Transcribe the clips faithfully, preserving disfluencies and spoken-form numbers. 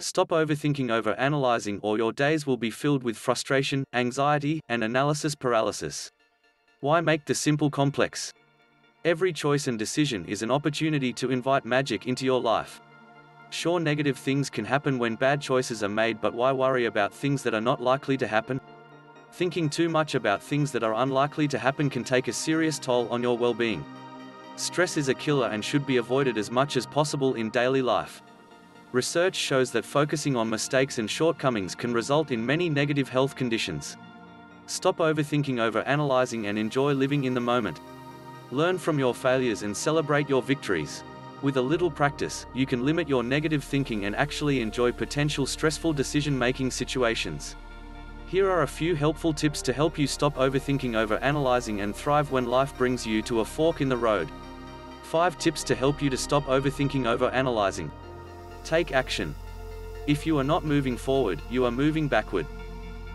Stop overthinking, over-analyzing, or your days will be filled with frustration, anxiety, and analysis paralysis. Why make the simple complex? Every choice and decision is an opportunity to invite magic into your life. Sure, negative things can happen when bad choices are made, but why worry about things that are not likely to happen? Thinking too much about things that are unlikely to happen can take a serious toll on your well-being. Stress is a killer and should be avoided as much as possible in daily life. Research shows that focusing on mistakes and shortcomings can result in many negative health conditions. Stop overthinking, over-analyzing, and enjoy living in the moment. Learn from your failures and celebrate your victories. With a little practice, you can limit your negative thinking and actually enjoy potential stressful decision-making situations. Here are a few helpful tips to help you stop overthinking, over-analyzing, and thrive when life brings you to a fork in the road. five tips to help you to stop overthinking, over-analyzing. Take action. If you are not moving forward, you are moving backward.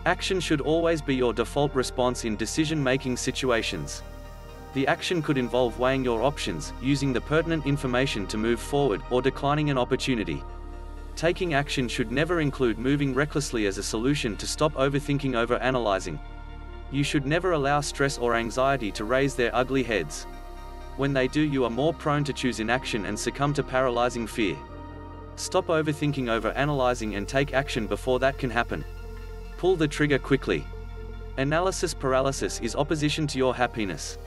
Action should always be your default response in decision-making situations. The action could involve weighing your options, using the pertinent information to move forward, or declining an opportunity. Taking action should never include moving recklessly as a solution to stop overthinking, over-analyzing. You should never allow stress or anxiety to raise their ugly heads. When they do, you are more prone to choose inaction and succumb to paralyzing fear. Stop overthinking, over-analyzing, and take action before that can happen. Pull the trigger quickly. Analysis paralysis is opposition to your happiness.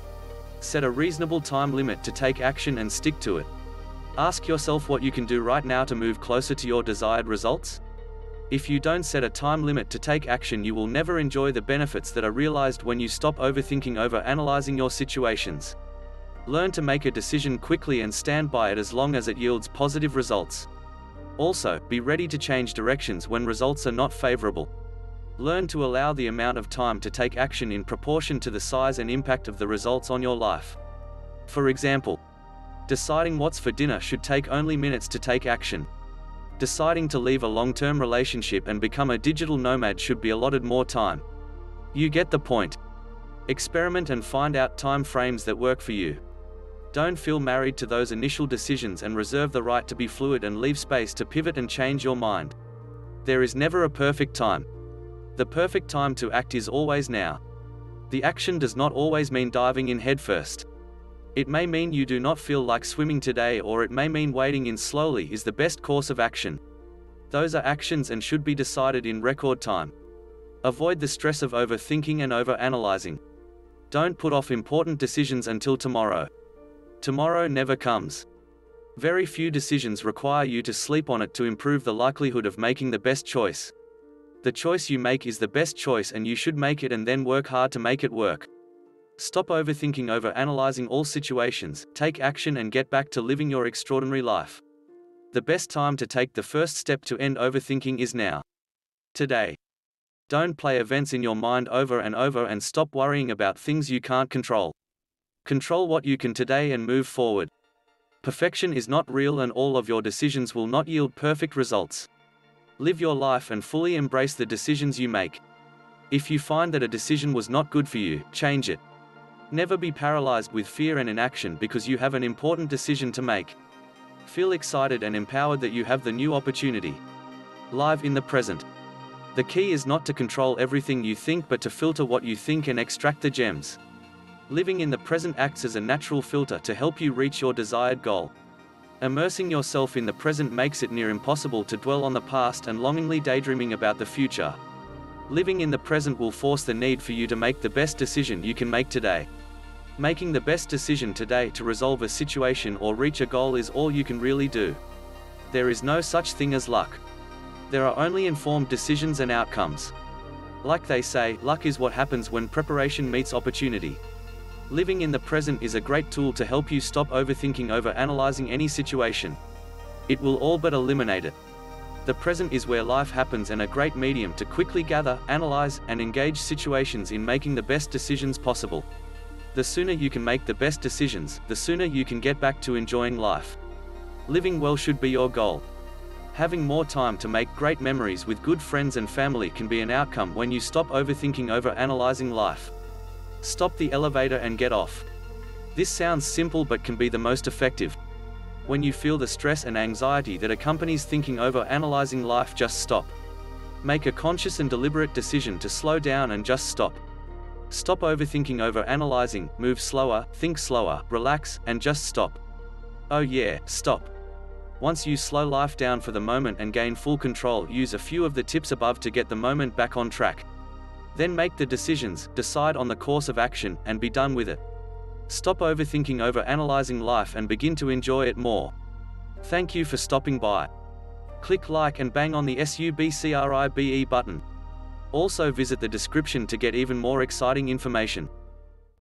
Set a reasonable time limit to take action and stick to it. Ask yourself what you can do right now to move closer to your desired results. If you don't set a time limit to take action, you will never enjoy the benefits that are realized when you stop overthinking, over-analyzing your situations. Learn to make a decision quickly and stand by it as long as it yields positive results. Also, be ready to change directions when results are not favorable. Learn to allow the amount of time to take action in proportion to the size and impact of the results on your life. For example, deciding what's for dinner should take only minutes to take action. Deciding to leave a long-term relationship and become a digital nomad should be allotted more time. You get the point. Experiment and find out time frames that work for you. Don't feel married to those initial decisions and reserve the right to be fluid and leave space to pivot and change your mind. There is never a perfect time. The perfect time to act is always now. The action does not always mean diving in headfirst. It may mean you do not feel like swimming today, or it may mean wading in slowly is the best course of action. Those are actions and should be decided in record time. Avoid the stress of overthinking and overanalyzing. Don't put off important decisions until tomorrow. Tomorrow never comes. Very few decisions require you to sleep on it to improve the likelihood of making the best choice. The choice you make is the best choice, and you should make it and then work hard to make it work. Stop overthinking, over-analyzing all situations, take action, and get back to living your extraordinary life. The best time to take the first step to end overthinking is now. Today. Don't play events in your mind over and over and stop worrying about things you can't control. Control what you can today and move forward. Perfection is not real, and all of your decisions will not yield perfect results. Live your life and fully embrace the decisions you make. If you find that a decision was not good for you, change it. Never be paralyzed with fear and inaction, because you have an important decision to make. Feel excited and empowered that you have the new opportunity. Live in the present. The key is not to control everything you think, but to filter what you think and extract the gems. Living in the present acts as a natural filter to help you reach your desired goal. Immersing yourself in the present makes it near impossible to dwell on the past and longingly daydreaming about the future. Living in the present will force the need for you to make the best decision you can make today. Making the best decision today to resolve a situation or reach a goal is all you can really do. There is no such thing as luck. There are only informed decisions and outcomes. Like they say, luck is what happens when preparation meets opportunity. Living in the present is a great tool to help you stop overthinking, over-analyzing any situation. It will all but eliminate it. The present is where life happens, and a great medium to quickly gather, analyze, and engage situations in making the best decisions possible. The sooner you can make the best decisions, the sooner you can get back to enjoying life. Living well should be your goal. Having more time to make great memories with good friends and family can be an outcome when you stop overthinking, over-analyzing life. Stop the elevator and get off. This sounds simple but can be the most effective. when you feel the stress and anxiety that accompanies thinking over analyzing life, just stop. Make a conscious and deliberate decision to slow down and just stop. Stop overthinking over analyzing, move slower, think slower, relax, and just stop. Oh yeah, stop. Once you slow life down for the moment and gain full control, use a few of the tips above to get the moment back on track. Then make the decisions, decide on the course of action, and be done with it. Stop overthinking over analyzing life and begin to enjoy it more. Thank you for stopping by. Click like and bang on the subscribe button. Also visit the description to get even more exciting information.